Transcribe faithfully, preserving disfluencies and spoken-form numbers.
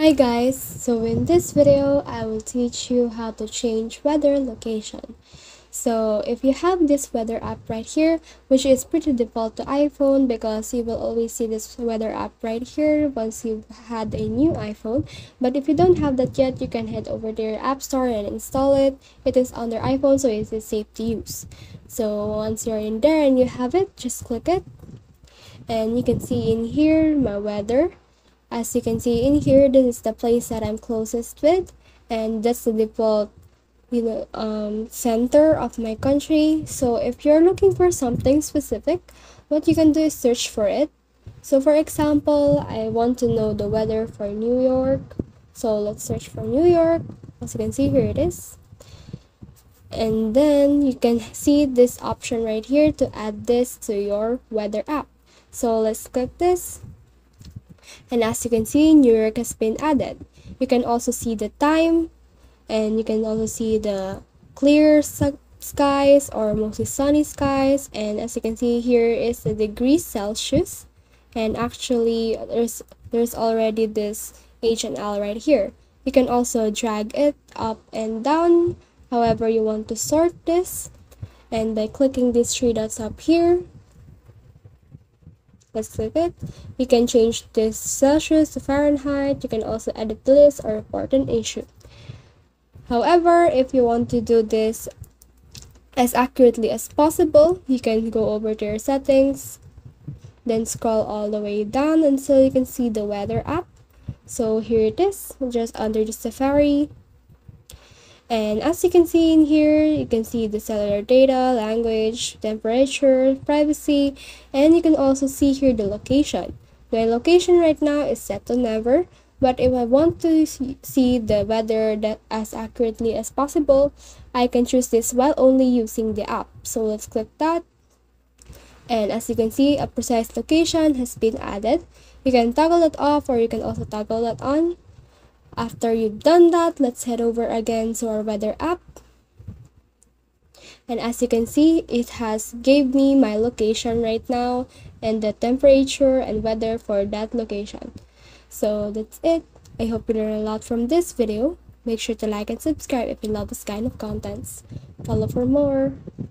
Hi guys, so in this video I will teach you how to change weather location. So if you have this weather app right here, which is pretty default to iPhone because you will always see this weather app right here once you've had a new iPhone. But if you don't have that yet, you can head over to your app store and install it. It is on their iPhone, so it is safe to use. So once you're in there and you have it, just click it. And you can see in here my weather. As you can see in here, this is the place that I'm closest with, and that's the default, you know, um, center of my country. So if you're looking for something specific, what you can do is search for it. So for example, I want to know the weather for New York. So let's search for New York. As you can see, here it is. And then you can see this option right here to add this to your weather app. So let's click this. And as you can see, New York has been added. You can also see the time, and you can also see the clear skies or mostly sunny skies. And as you can see, here is the degrees Celsius. And actually, there's there's already this H and L right here. You can also drag it up and down, however you want to sort this. And by clicking these three dots up here, let's click it. You can change this Celsius to Fahrenheit. You can also edit the list or report an issue. However, if you want to do this as accurately as possible, you can go over to your settings, then scroll all the way down until you can see the weather app. So here it is, just under the Safari. And as you can see in here, you can see the cellular data, language, temperature, privacy, and you can also see here the location. My location right now is set to never, but if I want to see the weather that as accurately as possible, I can choose this while only using the app. So let's click that. And as you can see, a precise location has been added. You can toggle it off, or you can also toggle it on. After you've done that, let's head over again to our weather app. And as you can see, it has gave me my location right now and the temperature and weather for that location. So that's it. I hope you learned a lot from this video. Make sure to like and subscribe if you love this kind of contents. Follow for more.